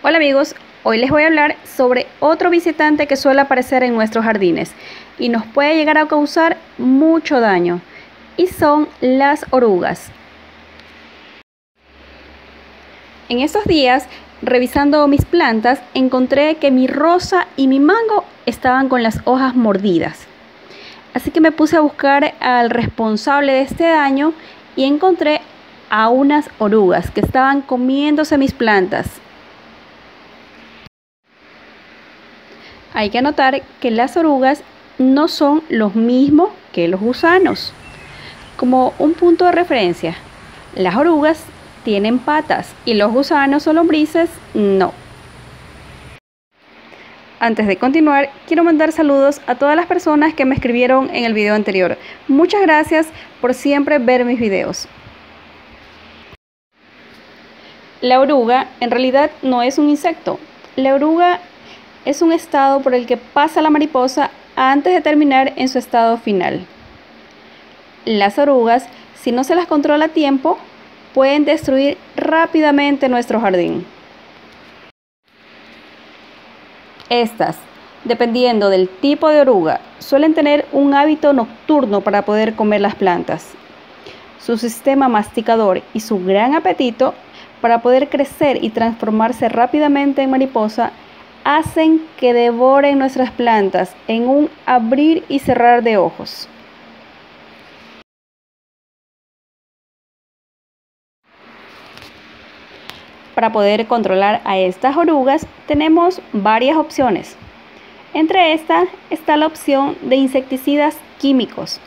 Hola amigos, hoy les voy a hablar sobre otro visitante que suele aparecer en nuestros jardines y nos puede llegar a causar mucho daño, y son las orugas. En estos días, revisando mis plantas, encontré que mi rosa y mi mango estaban con las hojas mordidas. Así que me puse a buscar al responsable de este daño y encontré a unas orugas que estaban comiéndose mis plantas. Hay que anotar que las orugas no son los mismos que los gusanos. Como un punto de referencia, las orugas tienen patas y los gusanos o lombrices no. Antes de continuar, quiero mandar saludos a todas las personas que me escribieron en el video anterior. Muchas gracias por siempre ver mis videos. La oruga en realidad no es un insecto. La oruga es un estado por el que pasa la mariposa antes de terminar en su estado final. Las orugas, si no se las controla a tiempo, pueden destruir rápidamente nuestro jardín. Estas, dependiendo del tipo de oruga, suelen tener un hábito nocturno para poder comer las plantas. Su sistema masticador y su gran apetito para poder crecer y transformarse rápidamente en mariposa hacen que devoren nuestras plantas en un abrir y cerrar de ojos. Para poder controlar a estas orugas tenemos varias opciones. Entre estas está la opción de insecticidas químicos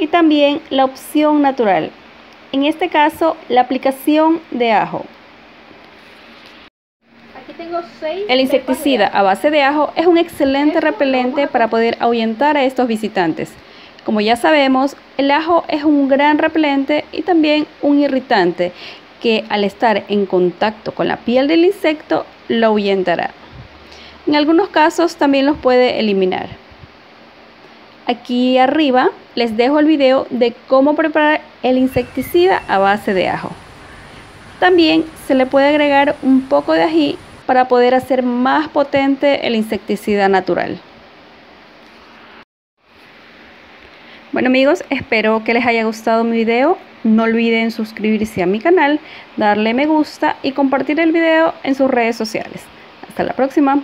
y también la opción natural, en este caso la aplicación de ajo. El insecticida a base de ajo es un excelente repelente para poder ahuyentar a estos visitantes. Como ya sabemos, el ajo es un gran repelente y también un irritante que al estar en contacto con la piel del insecto lo ahuyentará. En algunos casos también los puede eliminar. Aquí arriba les dejo el video de cómo preparar el insecticida a base de ajo. También se le puede agregar un poco de ají para poder hacer más potente el insecticida natural. Bueno amigos, espero que les haya gustado mi video. No olviden suscribirse a mi canal, darle me gusta y compartir el video en sus redes sociales. Hasta la próxima.